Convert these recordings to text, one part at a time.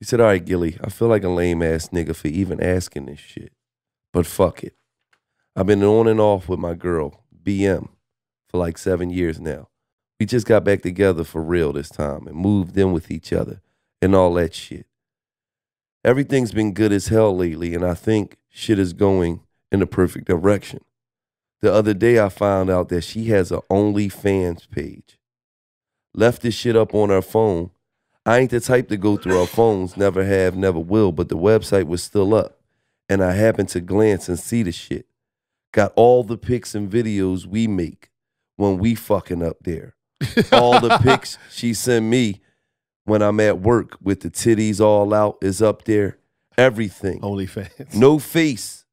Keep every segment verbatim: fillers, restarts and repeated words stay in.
He said, all right, Gilly, I feel like a lame ass nigga for even asking this shit, but fuck it. I've been on and off with my girl, B M, for like seven years now. We just got back together for real this time and moved in with each other and all that shit. Everything's been good as hell lately, and I think shit is going in the perfect direction. The other day I found out that she has an OnlyFans page. Left this shit up on her phone. I ain't the type to go through our phones, never have, never will, but the website was still up, and I happened to glance and see the shit. Got all the pics and videos we make when we fucking up there. All the pics she sent me when I'm at work with the titties all out is up there. Everything. OnlyFans. No face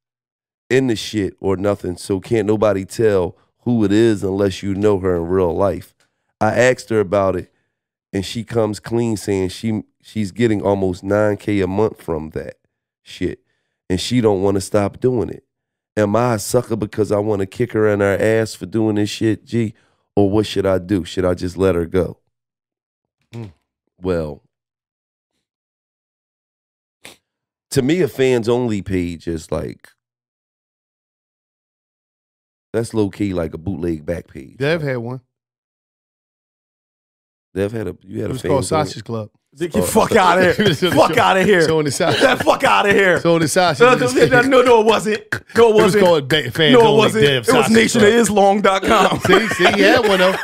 in the shit or nothing, so can't nobody tell who it is unless you know her in real life. I asked her about it, and she comes clean saying she she's getting almost nine K a month from that shit, and she don't want to stop doing it. Am I a sucker because I want to kick her in her ass for doing this shit, G? Or what should I do? Should I just let her go? Mm. Well, to me, a fans only page is like, that's low key like a bootleg back page. Dev had one. Dev had a, you had it was a called Sasha's Club. Get oh, fuck out of here. Fuck out of here. So on the side. Fuck out of here. So on the side. No, no, no, it wasn't. No, it wasn't. It was called fans. No, it wasn't. It was nation of islam dot com. See, see, he had one of them.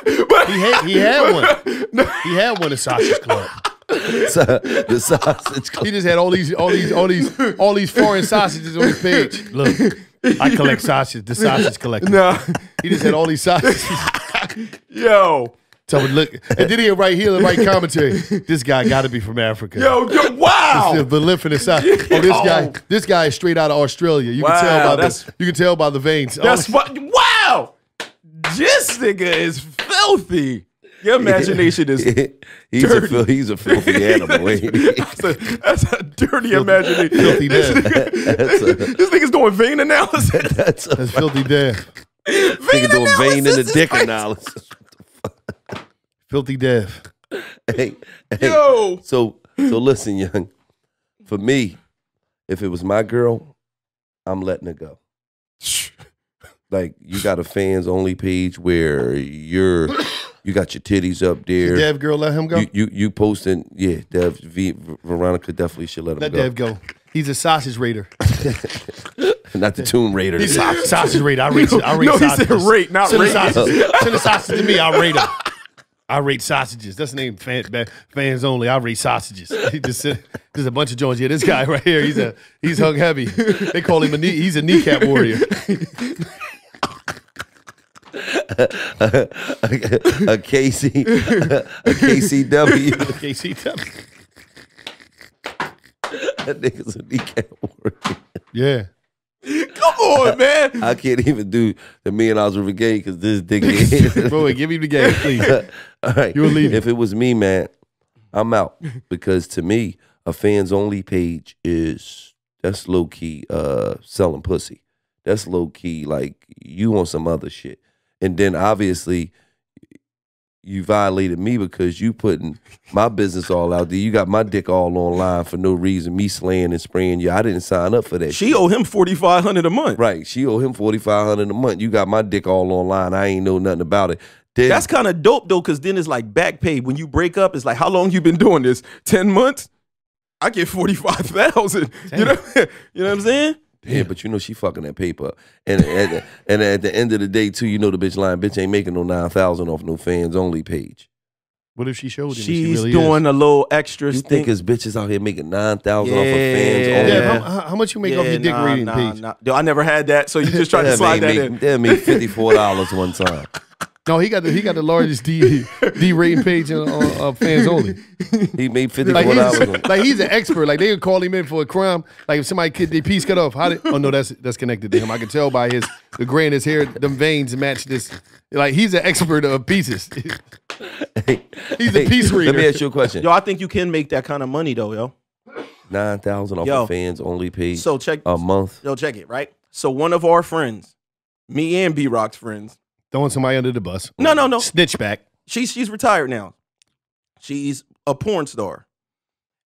He had, he had one. He had one of Sasha's Club. So, the sausage club. He just had all these, all these, all these, all these foreign sausages on his page. Look, I collect sausages. The sausage collector. No. He just had all these sausages. Yo. So look, and then he right here, the right commentary. This guy got to be from Africa. Yo, yo, wow! This, the lip in the side. Oh, this guy, this guy is straight out of Australia. You wow, can tell by this. You can tell by the veins. That's oh. what. Wow! This nigga is filthy. Your imagination is he's dirty. A, he's a filthy animal. Ain't he? that's, a, that's a dirty filthy, imagination. Filthy death. This nigga's doing vein analysis. That's, a, that's filthy death. Vein nigga doing vein in the dick right. analysis. Filthy Dev. Hey, hey. Yo. So, so listen, young. For me, if it was my girl, I'm letting her go. Like, you got a fans only page where you're, you got your titties up there. Should Dev girl let him go? You you, you posting, yeah, Dev, v, Veronica definitely should let him let go. Let Dev go. He's a sausage raider. Not the Tomb Raider. He's a sausage raider. I rate no, I rate no, sausages. No, he said rate, not rate. Send a sausage to me, I'll rate him. I rate sausages. That's the name, fan, fans only. I rate sausages. He just, there's a bunch of joints. Yeah, this guy right here, he's a he's hung heavy. They call him a knee. He's a kneecap warrior. a, a, a K C, a, a K C W, K C W. That nigga's a kneecap warrior. Yeah. Come on, man. I can't even do the Me and Oswald Brigade because this dickhead. Bro, give me the game, please. All right. You'll leave. If it was me, man, I'm out. Because to me, a fans only page is, that's low key uh, selling pussy. That's low key like you on some other shit. And then obviously, you violated me because you putting my business all out there. You got my dick all online for no reason. Me slaying and spraying you. I didn't sign up for that. She shit. owe him forty-five hundred dollars a month. Right. She owe him forty-five hundred dollars a month. You got my dick all online. I ain't know nothing about it. Then, that's kind of dope, though, because then it's like back pay. When you break up, it's like, how long you been doing this? ten months? I get forty-five thousand dollars. You know, you know what I'm saying? Yeah, but you know she fucking that paper up. And, and, and at the end of the day, too, you know the bitch lying. Bitch ain't making no nine thousand off no fans only page. What if she showed him? She's she really doing is? a little extra you thing. You think it's bitches out here making nine thousand yeah. off of fans only? Yeah, how, how much you make yeah, off your dick nah, reading nah, page? Nah. Yo, I never had that, so you just tried to slide that in. That made fifty-four dollars one time. No, he got the he got the largest D D rating page on uh, fans only. He made fifty four dollars. Like, like he's an expert. Like they could call him in for a crime. Like if somebody could their piece cut off, how did? Oh no, that's that's connected to him. I can tell by his the grain his hair, them veins match this. Like he's an expert of pieces. Hey, he's hey, a piece reader. Let me ask you a question. Yo, I think you can make that kind of money though, yo. Nine thousand off yo, a fans only page. So check a month. Yo, check it right. So one of our friends, me and B Rock's friends. Throwing somebody under the bus. No, no, no. Snitch back. She's she's retired now. She's a porn star.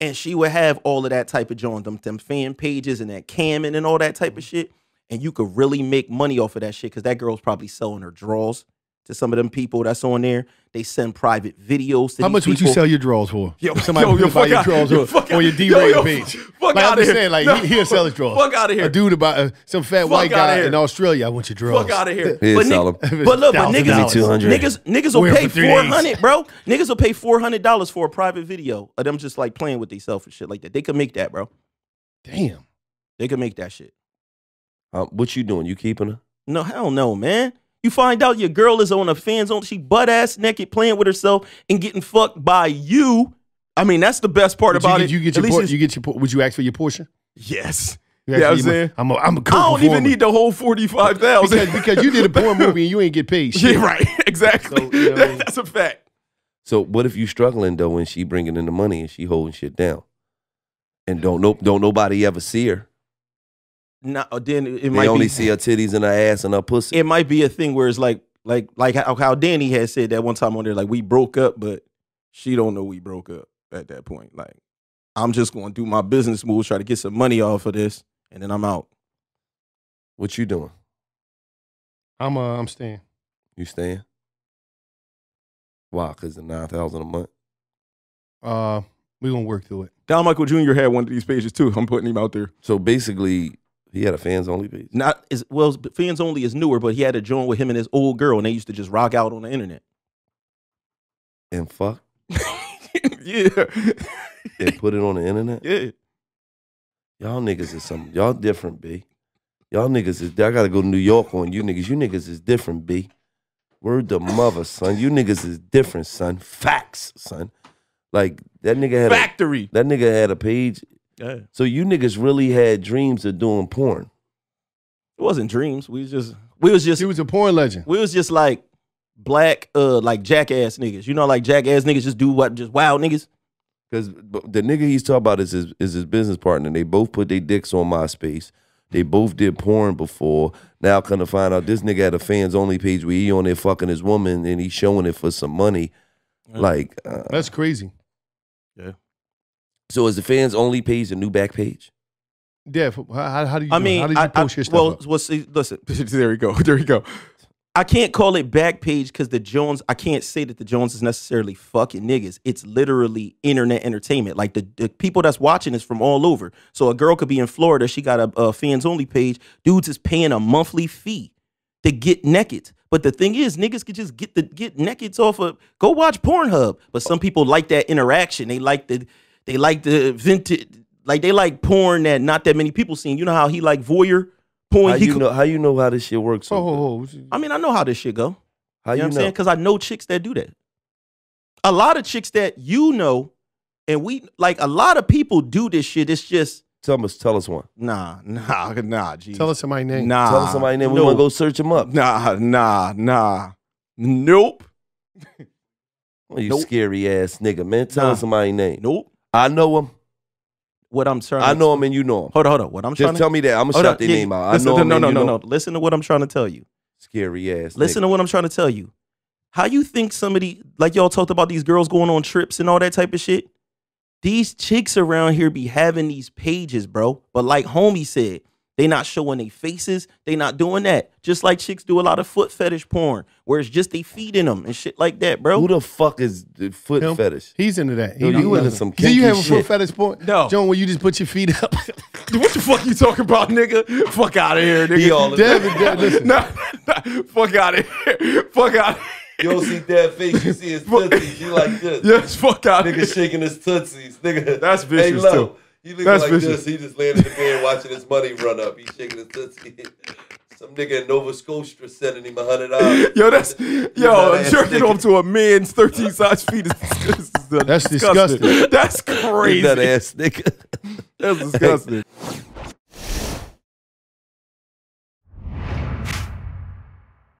And she would have all of that type of joint, them, them fan pages and that camming and all that type of shit. And you could really make money off of that shit because that girl's probably selling her draws to some of them people that's on there. They send private videos to How much people. Would you sell your draws for? Yo, somebody yo, yo, buy your out, draws yo, for, on your D-Ray page. Fuck like, out of here. Like, no, he, he'll sell his draws. Fuck out of here. A dude about uh, some fat fuck white guy in Australia, I want your draws. Fuck out of here. But, sell but look, but niggas, niggas, niggas will pay four hundred dollars, bro. Niggas will pay four hundred dollars for a private video of them just like playing with themselves and shit like that. They could make that, bro. Damn. They could make that shit. Uh, what you doing? You keeping her? No, hell no, man. You find out your girl is on a fan zone. She butt-ass naked playing with herself and getting fucked by you. I mean, that's the best part would about you get, it. You get At your least you get your would you ask for your portion? Yes. You yeah, I'm saying. I'm a, I'm a I don't performer. Even need the whole forty-five thousand. Because, because you did a porn movie and you ain't get paid. Shit. Yeah, right. Exactly. So, you know, that, that's a fact. So what if you struggling though and she bringing in the money and she holding shit down? And don't no, don't nobody ever see her. No, then it they might only be, see her titties and her ass and her pussy. It might be a thing where it's like, like, like how, how Danny had said that one time on there, like we broke up, but she don't know we broke up at that point. Like, I'm just gonna do my business moves, try to get some money off of this, and then I'm out. What you doing? I'm uh, I'm staying. You staying? Why? Because the nine thousand a month. Uh, we gonna work through it. Don Michael Junior had one of these pages too. I'm putting him out there. So basically. He had a fans only page. Not as well. Fans only is newer, but he had a joint with him and his old girl, and they used to just rock out on the internet and fuck. Yeah, and put it on the internet. Yeah, y'all niggas is something. Y'all different, b. Y'all niggas is. I gotta go to New York on you niggas. You niggas is different, b. Word to mother, son. You niggas is different, son. Facts, son. Like that nigga had factory. A, that nigga had a page. Yeah. So you niggas really had dreams of doing porn? It wasn't dreams. We was just, we was just. He was a porn legend. We was just like black, uh, like jackass niggas. You know, like jackass niggas just do what, just wild niggas. Because the nigga he's talking about is his, is his business partner. They both put their dicks on MySpace. They both did porn before. Now come to find out, this nigga had a fans only page where he on there fucking his woman and he's showing it for some money. Yeah. Like uh, that's crazy. Yeah. So is the fans only page a new back page? Yeah. How, how do you? I mean, how do you I, post I, your stuff? Well, up? well, see, listen. There we go. There we go. I can't call it back page because the Jones. I can't say that the Jones is necessarily fucking niggas. It's literally internet entertainment. Like the, the people that's watching is from all over. So a girl could be in Florida. She got a, a fans only page. Dudes is paying a monthly fee to get naked. But the thing is, niggas could just get the get naked off of. Go watch Pornhub. But some people like that interaction. They like the. They like the vintage, like they like porn that not that many people seen. You know how he like voyeur porn. How you know how you know how this shit works? Oh, oh, oh. I mean, I know how this shit go. How you know? What I'm saying? Because I know chicks that do that. A lot of chicks that you know, and we like a lot of people do this shit. It's just tell us, tell us one. Nah, nah, nah. Geez. Tell us somebody's name. Nah, tell us somebody's name. Nope. We gonna go search them up. Nah, nah, nah. Nope. Oh, you nope. Scary ass nigga, man. Tell nah. us somebody's name. Nope. I know him. What I'm trying. I know him and you know him. Hold on, hold on. What I'm just trying. Just tell me that. I'm gonna shout their yeah, name out. Listen, I know no, him no, and no, you no, know no. Listen to what I'm trying to tell you. Scary ass. Listen nigga. to what I'm trying to tell you. How you think somebody like y'all talked about these girls going on trips and all that type of shit? These chicks around here be having these pages, bro. But like homie said, they not showing their faces. They not doing that. Just like chicks do a lot of foot fetish porn, where it's just they feet in them and shit like that, bro. Who the fuck is the foot Him? fetish? He's into that. He no, you into some kinky shit. Do you have a foot fetish porn? No. John, when you just put your feet up. What the fuck you talking about, nigga? Fuck out of here, nigga. He all Devin, Devin, listen. No, no, fuck out of here. Fuck out of here. You don't see that face, you see his tootsies. You like this. Yes, fuck out of here. Nigga shaking his tootsies. Nigga. That's vicious, hey, too. He looking That's like vicious. this. He just laying in the bed watching his money run up. He shaking his tootsie. Some nigga in Nova Scotia sending him a hundred dollars. Yo, that's yo jerking off to a man's thirteen size feet is disgusting. That's disgusting. That's crazy. That ass nigga. That's disgusting.